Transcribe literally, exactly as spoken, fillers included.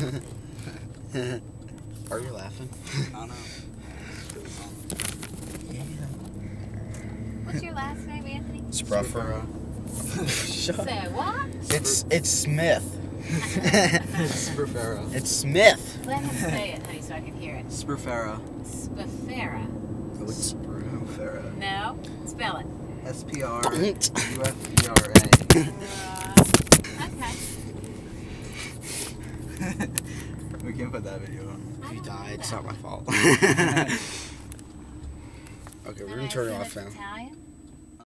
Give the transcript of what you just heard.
Are you laughing? I don't know. Yeah. What's your last name, Anthony? Spruferra. Say what? It's it's Smith. Spruferra. It's Smith. Let him say it, honey, so I can hear it. Spruferra. Spruferra. Oh, it's Spruferra. No, spell it. S P R U F E R A. Okay. We can put that video on. If you die, it's not my fault. Okay, we're gonna turn it off now. Italian?